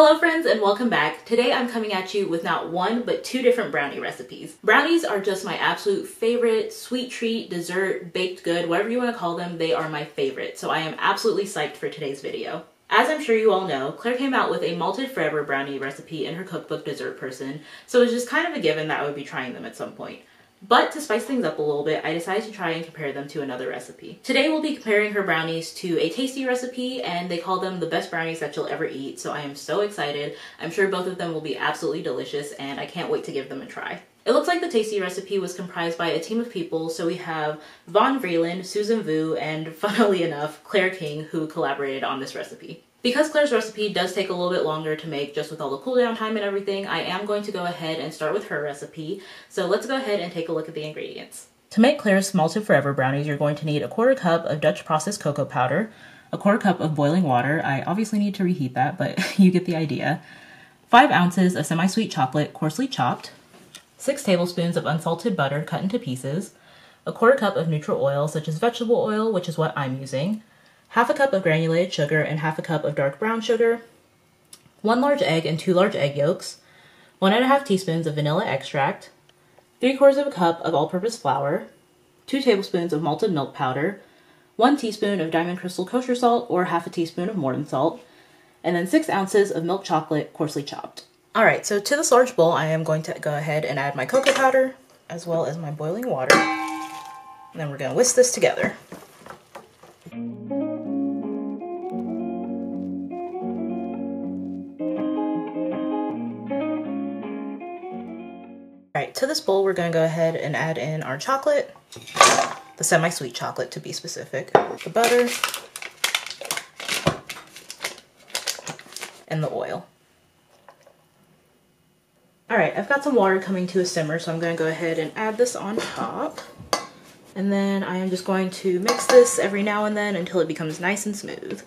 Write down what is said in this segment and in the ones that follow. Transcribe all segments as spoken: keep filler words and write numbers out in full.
Hello friends and welcome back. Today I'm coming at you with not one but two different brownie recipes. Brownies are just my absolute favorite sweet treat, dessert, baked good, whatever you want to call them, they are my favorite. So I am absolutely psyched for today's video. As I'm sure you all know, Claire came out with a Malted Forever Brownie recipe in her cookbook Dessert Person, so it was just kind of a given that I would be trying them at some point. But to spice things up a little bit, I decided to try and compare them to another recipe. Today we'll be comparing her brownies to a Tasty recipe, and they call them the best brownies that you'll ever eat, so I am so excited. I'm sure both of them will be absolutely delicious, and I can't wait to give them a try. It looks like the Tasty recipe was comprised by a team of people, so we have Vaughn Vreeland, Susan Vu, and funnily enough, Claire King, who collaborated on this recipe. Because Claire's recipe does take a little bit longer to make just with all the cool down time and everything, I am going to go ahead and start with her recipe. So let's go ahead and take a look at the ingredients. To make Claire's Malted Forever brownies, you're going to need a quarter cup of Dutch processed cocoa powder, a quarter cup of boiling water. I obviously need to reheat that, but you get the idea. Five ounces of semi-sweet chocolate, coarsely chopped, six tablespoons of unsalted butter cut into pieces, a quarter cup of neutral oil, such as vegetable oil, which is what I'm using, half a cup of granulated sugar and half a cup of dark brown sugar, one large egg and two large egg yolks, one and a half teaspoons of vanilla extract, three quarters of a cup of all-purpose flour, two tablespoons of malted milk powder, one teaspoon of Diamond Crystal kosher salt or half a teaspoon of Morton salt, and then six ounces of milk chocolate coarsely chopped. All right, so to this large bowl, I am going to go ahead and add my cocoa powder as well as my boiling water. And then we're gonna whisk this together. Alright, to this bowl we're going to go ahead and add in our chocolate, the semi-sweet chocolate to be specific, the butter, and the oil. Alright, I've got some water coming to a simmer, so I'm going to go ahead and add this on top. And then I am just going to mix this every now and then until it becomes nice and smooth.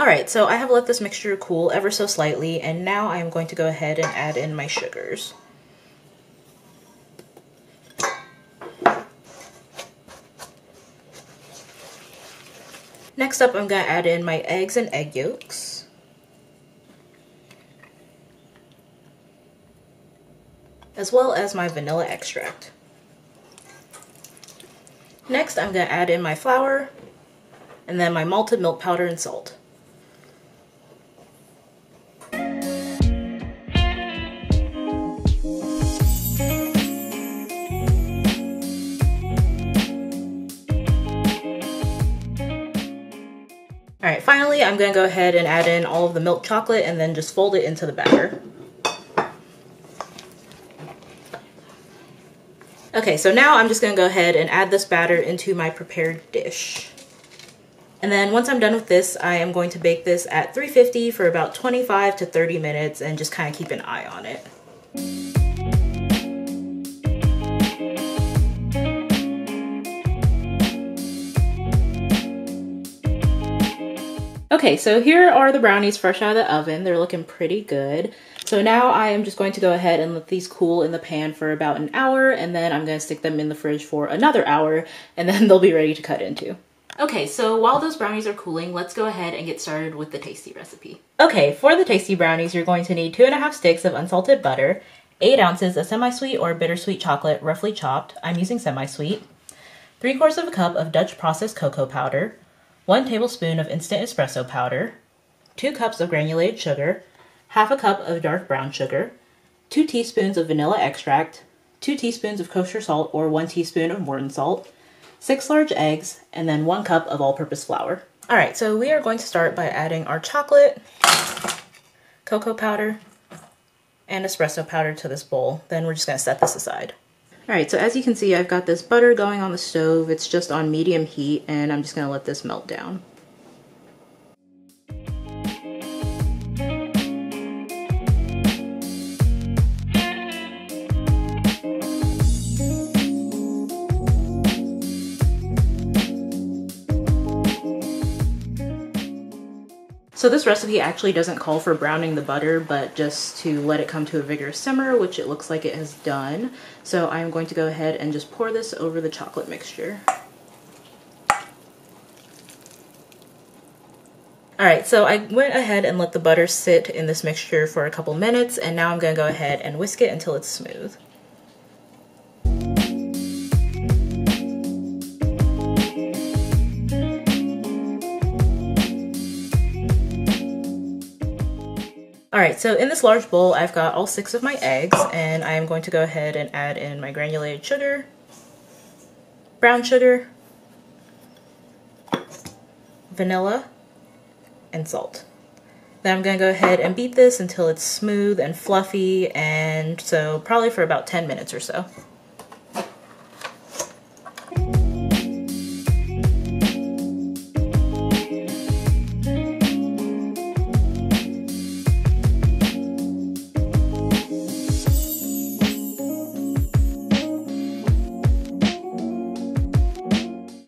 Alright, so I have let this mixture cool ever so slightly, and now I am going to go ahead and add in my sugars. Next up, I'm going to add in my eggs and egg yolks. As well as my vanilla extract. Next, I'm going to add in my flour, and then my malted milk powder and salt. Alright, finally I'm going to go ahead and add in all of the milk chocolate and then just fold it into the batter. Okay, so now I'm just going to go ahead and add this batter into my prepared dish. And then once I'm done with this, I am going to bake this at three fifty for about twenty-five to thirty minutes and just kind of keep an eye on it. Okay, so here are the brownies fresh out of the oven. They're looking pretty good. So now I am just going to go ahead and let these cool in the pan for about an hour, and then I'm going to stick them in the fridge for another hour, and then they'll be ready to cut into. Okay, so while those brownies are cooling, let's go ahead and get started with the Tasty recipe. Okay, for the Tasty brownies, you're going to need two and a half sticks of unsalted butter, eight ounces of semi-sweet or bittersweet chocolate roughly chopped, I'm using semi-sweet, three quarters of a cup of Dutch processed cocoa powder, one tablespoon of instant espresso powder, two cups of granulated sugar, half a cup of dark brown sugar, two teaspoons of vanilla extract, two teaspoons of kosher salt or one teaspoon of Morton salt, six large eggs, and then one cup of all-purpose flour. All right, so we are going to start by adding our chocolate, cocoa powder, and espresso powder to this bowl. Then we're just gonna set this aside. All right, so as you can see, I've got this butter going on the stove. It's just on medium heat, and I'm just gonna let this melt down. So this recipe actually doesn't call for browning the butter, but just to let it come to a vigorous simmer, which it looks like it has done. So I'm going to go ahead and just pour this over the chocolate mixture. Alright, so I went ahead and let the butter sit in this mixture for a couple minutes, and now I'm going to go ahead and whisk it until it's smooth. Alright, so in this large bowl I've got all six of my eggs, and I am going to go ahead and add in my granulated sugar, brown sugar, vanilla, and salt. Then I'm going to go ahead and beat this until it's smooth and fluffy, and so probably for about ten minutes or so.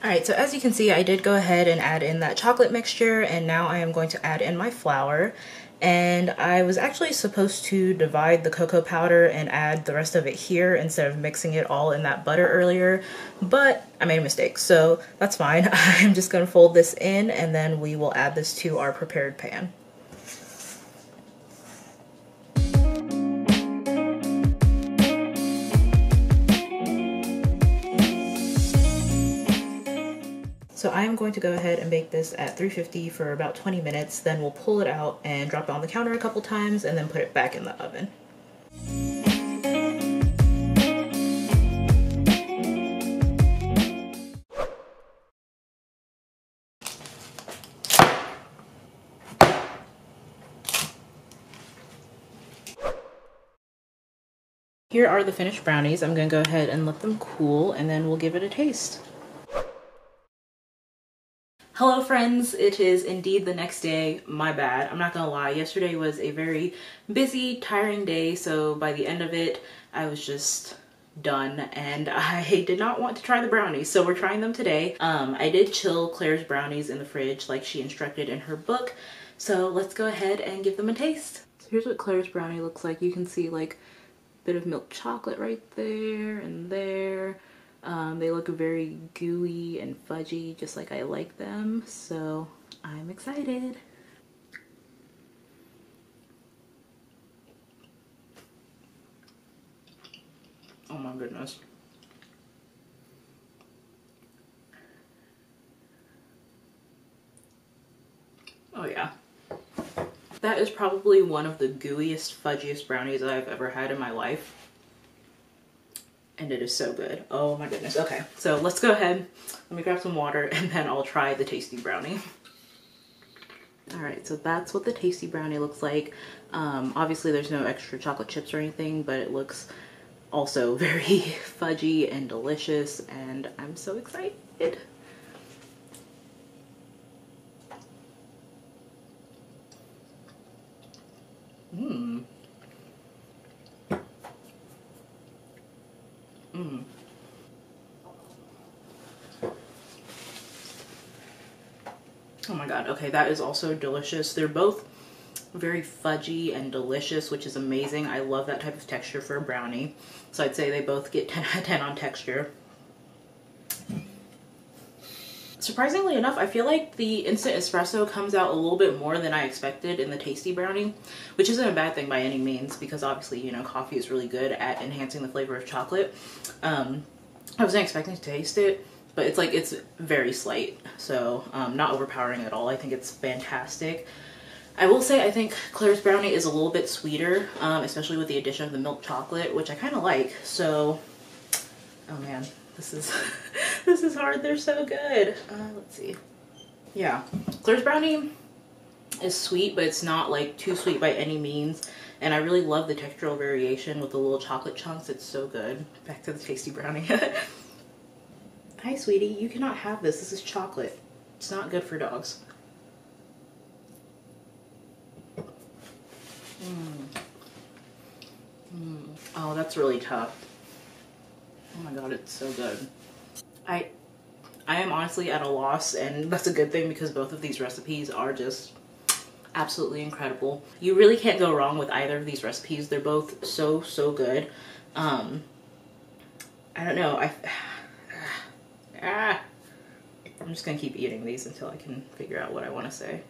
Alright, so as you can see, I did go ahead and add in that chocolate mixture, and now I am going to add in my flour. And I was actually supposed to divide the cocoa powder and add the rest of it here instead of mixing it all in that butter earlier, but I made a mistake, so that's fine. I'm just going to fold this in, and then we will add this to our prepared pan. So I am going to go ahead and bake this at three fifty for about twenty minutes, then we'll pull it out and drop it on the counter a couple times and then put it back in the oven. Here are the finished brownies. I'm going to go ahead and let them cool, and then we'll give it a taste. Hello friends, it is indeed the next day. My bad, I'm not gonna lie, yesterday was a very busy, tiring day, so by the end of it I was just done, and I did not want to try the brownies, so we're trying them today. Um, I did chill Claire's brownies in the fridge like she instructed in her book, so let's go ahead and give them a taste. So here's what Claire's brownie looks like. You can see like a bit of milk chocolate right there and there. Um, they look very gooey and fudgy, just like I like them, so I'm excited. Oh my goodness. Oh yeah. That is probably one of the gooeyest, fudgiest brownies I've ever had in my life. And it is so good. Oh my goodness. Okay, so let's go ahead. Let me grab some water, and then I'll try the Tasty brownie. All right, so that's what the Tasty brownie looks like. Um, obviously there's no extra chocolate chips or anything, but it looks also very fudgy and delicious, and I'm so excited. Mmm. Mm. Oh my god, okay, that is also delicious. They're both very fudgy and delicious, which is amazing. I love that type of texture for a brownie. So I'd say they both get ten out of ten on texture. Surprisingly enough, I feel like the instant espresso comes out a little bit more than I expected in the Tasty brownie, which isn't a bad thing by any means, because obviously, you know, coffee is really good at enhancing the flavor of chocolate. Um, I wasn't expecting to taste it, but it's like, it's very slight, so um, not overpowering at all. I think it's fantastic. I will say I think Claire's brownie is a little bit sweeter, um, especially with the addition of the milk chocolate, which I kind of like, so, oh man. This is, this is hard. They're so good. Uh, let's see. Yeah. Claire's brownie is sweet, but it's not like too sweet by any means. And I really love the textural variation with the little chocolate chunks. It's so good. Back to the Tasty brownie. Hi, sweetie. You cannot have this. This is chocolate. It's not good for dogs. Mm. Mm. Oh, that's really tough. Oh my god, it's so good. I I am honestly at a loss, and that's a good thing because both of these recipes are just absolutely incredible. You really can't go wrong with either of these recipes. They're both so, so good. Um, I don't know. I, ah, I'm just gonna keep eating these until I can figure out what I want to say.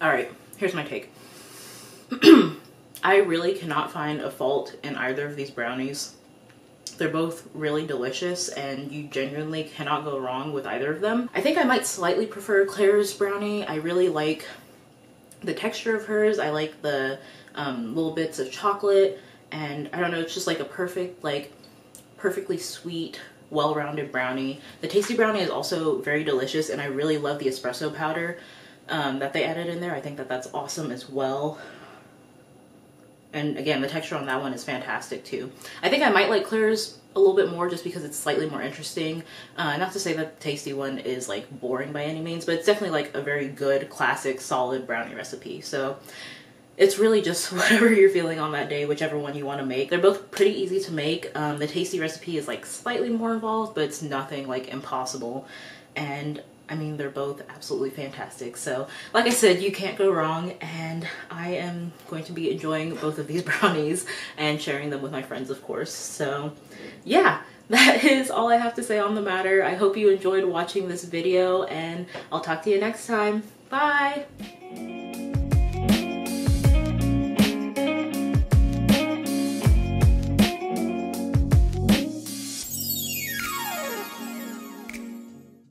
All right, here's my take. I really cannot find a fault in either of these brownies. They're both really delicious and you genuinely cannot go wrong with either of them. I think I might slightly prefer Claire's brownie. I really like the texture of hers. I like the um, little bits of chocolate, and I don't know, it's just like a perfect, like perfectly sweet, well-rounded brownie. The Tasty brownie is also very delicious, and I really love the espresso powder Um, that they added in there. I think that that's awesome as well. And again, the texture on that one is fantastic too. I think I might like Claire's a little bit more just because it's slightly more interesting. Uh, not to say that the Tasty one is like boring by any means, but it's definitely like a very good, classic, solid brownie recipe. So it's really just whatever you're feeling on that day, whichever one you want to make. They're both pretty easy to make. Um, the Tasty recipe is like slightly more involved, but it's nothing like impossible. And I mean, they're both absolutely fantastic. So like I said, you can't go wrong, and I am going to be enjoying both of these brownies and sharing them with my friends, of course. So yeah, that is all I have to say on the matter. I hope you enjoyed watching this video, and I'll talk to you next time. Bye.